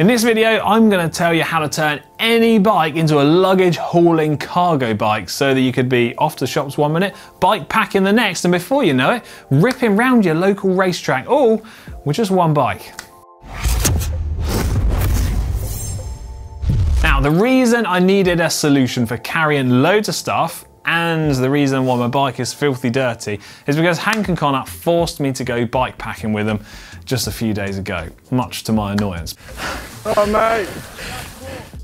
In this video, I'm going to tell you how to turn any bike into a luggage hauling cargo bike so that you could be off to shops one minute, bike packing the next, and before you know it, ripping round your local racetrack, all with just one bike. Now, the reason I needed a solution for carrying loads of stuff and the reason why my bike is filthy dirty is because Hank and Connor forced me to go bike packing with them just a few days ago, much to my annoyance. Oh, mate.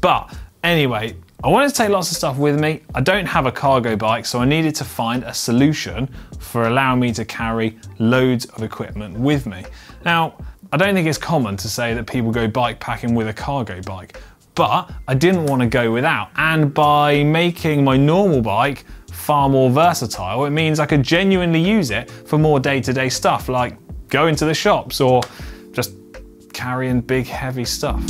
But anyway, I wanted to take lots of stuff with me. I don't have a cargo bike, so I needed to find a solution for allowing me to carry loads of equipment with me. Now, I don't think it's common to say that people go bike packing with a cargo bike, but I didn't want to go without. And by making my normal bike far more versatile, it means I could genuinely use it for more day-to-day stuff, like going to the shops or just carrying big, heavy stuff.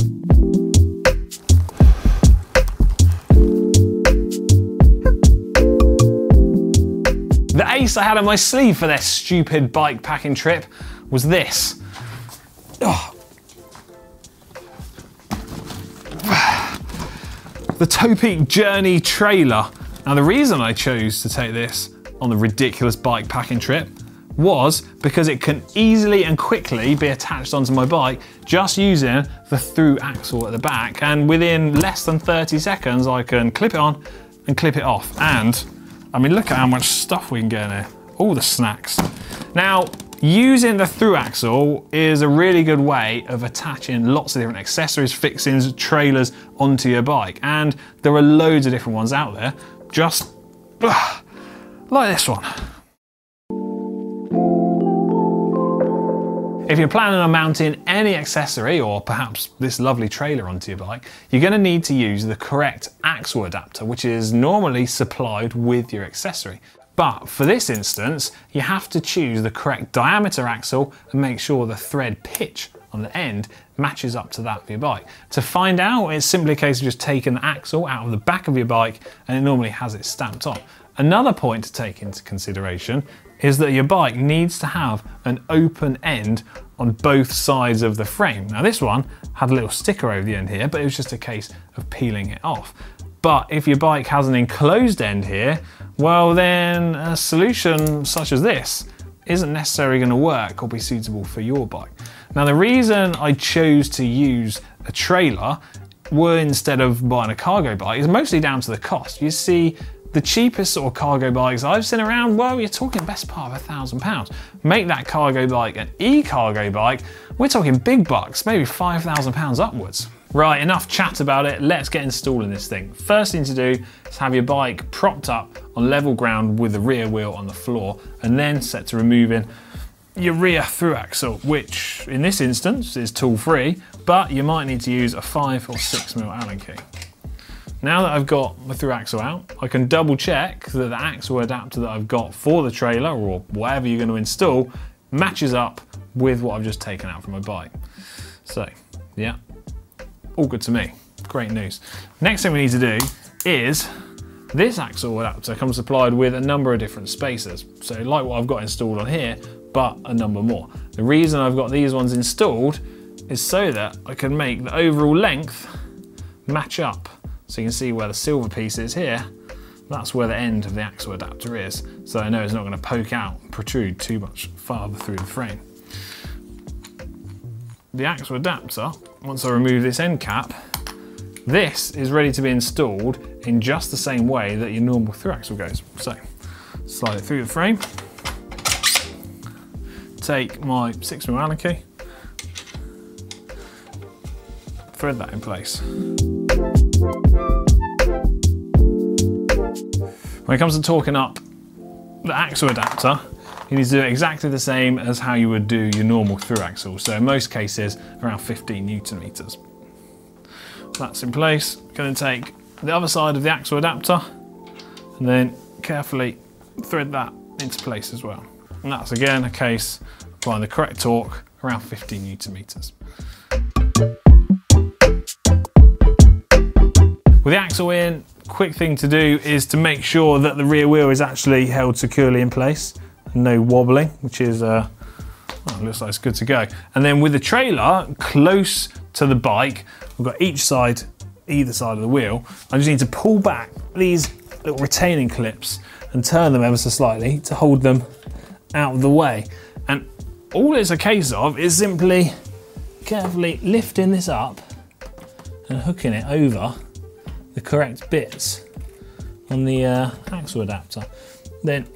The ace I had on my sleeve for this stupid bike packing trip was this. Oh. The Topeak Journey trailer. Now, the reason I chose to take this on the ridiculous bike packing trip was because it can easily and quickly be attached onto my bike just using the through axle at the back, and within less than 30 seconds I can clip it on and clip it off. And I mean, look at how much stuff we can get in here, all the snacks. Now, using the through axle is a really good way of attaching lots of different accessories, fixings, trailers onto your bike, and there are loads of different ones out there, just like this one. If you're planning on mounting any accessory or perhaps this lovely trailer onto your bike, you're going to need to use the correct axle adapter, which is normally supplied with your accessory. But for this instance, you have to choose the correct diameter axle and make sure the thread pitch on the end matches up to that of your bike. To find out, it's simply a case of just taking the axle out of the back of your bike, and it normally has it stamped on. Another point to take into consideration is that your bike needs to have an open end on both sides of the frame. Now, this one had a little sticker over the end here, but it was just a case of peeling it off. But if your bike has an enclosed end here, well then a solution such as this isn't necessarily going to work or be suitable for your bike. Now, the reason I chose to use a trailer instead of buying a cargo bike is mostly down to the cost. You see, the cheapest sort of cargo bikes I've seen around, well, you're talking best part of £1,000. Make that cargo bike an e-cargo bike, we're talking big bucks, maybe £5,000 upwards. Right, enough chat about it, let's get installing this thing. First thing to do is have your bike propped up on level ground with the rear wheel on the floor, and then set to removing your rear through axle, which in this instance is tool free, but you might need to use a 5 or 6mm Allen key. Now that I've got my through axle out, I can double check that the axle adapter that I've got for the trailer or whatever you're going to install matches up with what I've just taken out from my bike. So, yeah, all good to me. Great news. Next thing we need to do is this axle adapter comes supplied with a number of different spacers. So, like what I've got installed on here, but a number more. The reason I've got these ones installed is so that I can make the overall length match up. So you can see where the silver piece is here, that's where the end of the axle adapter is, so I know it's not going to poke out and protrude too much farther through the frame. The axle adapter, once I remove this end cap, this is ready to be installed in just the same way that your normal through axle goes. So, slide it through the frame, take my 6mm Allen key, thread that in place. When it comes to torquing up the axle adapter, you need to do it exactly the same as how you would do your normal through axle. So in most cases, around 15 Newton meters. That's in place. Going to take the other side of the axle adapter and then carefully thread that into place as well. And that's again a case of applying the correct torque, around 15 Newton meters. With the axle in, quick thing to do is to make sure that the rear wheel is actually held securely in place, no wobbling, which is Oh, looks like it's good to go. And then with the trailer close to the bike, we've got either side of the wheel. I just need to pull back these little retaining clips and turn them ever so slightly to hold them out of the way. And all it's a case of is simply carefully lifting this up and hooking it over the correct bits on the axle adapter. Then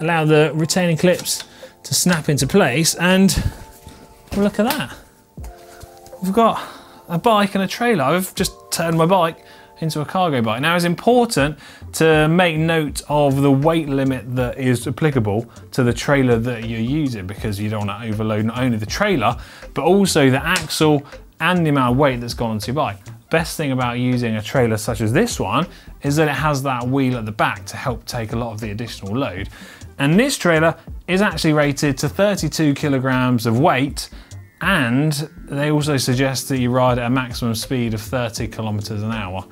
allow the retaining clips to snap into place, and look at that. We've got a bike and a trailer. I've just turned my bike into a cargo bike. Now, it's important to make note of the weight limit that is applicable to the trailer that you're using, because you don't want to overload not only the trailer, but also the axle and the amount of weight that's gone onto your bike. Best thing about using a trailer such as this one is that it has that wheel at the back to help take a lot of the additional load. And this trailer is actually rated to 32 kilograms of weight, and they also suggest that you ride at a maximum speed of 30 kilometers an hour,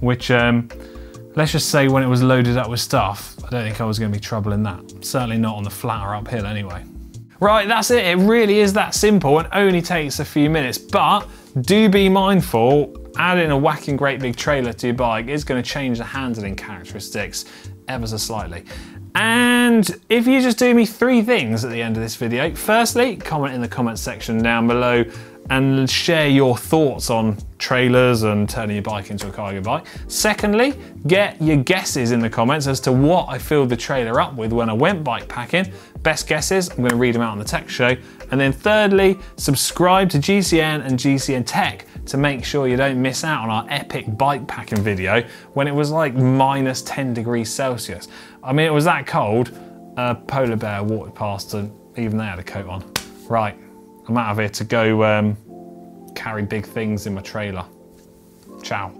which let's just say when it was loaded up with stuff, I don't think I was going to be troubling that. Certainly not on the flatter uphill anyway. Right, that's it. It really is that simple and only takes a few minutes, but do be mindful. Adding a whacking great big trailer to your bike is going to change the handling characteristics ever so slightly. And if you just do me three things at the end of this video, firstly, comment in the comment section down below and share your thoughts on trailers and turning your bike into a cargo bike. Secondly, get your guesses in the comments as to what I filled the trailer up with when I went bike packing. Best guesses, I'm going to read them out on the tech show. And then thirdly, subscribe to GCN and GCN Tech to make sure you don't miss out on our epic bike packing video when it was like minus 10 degrees Celsius. I mean, it was that cold, a polar bear walked past and even they had a coat on. Right, I'm out of here to go carry big things in my trailer. Ciao.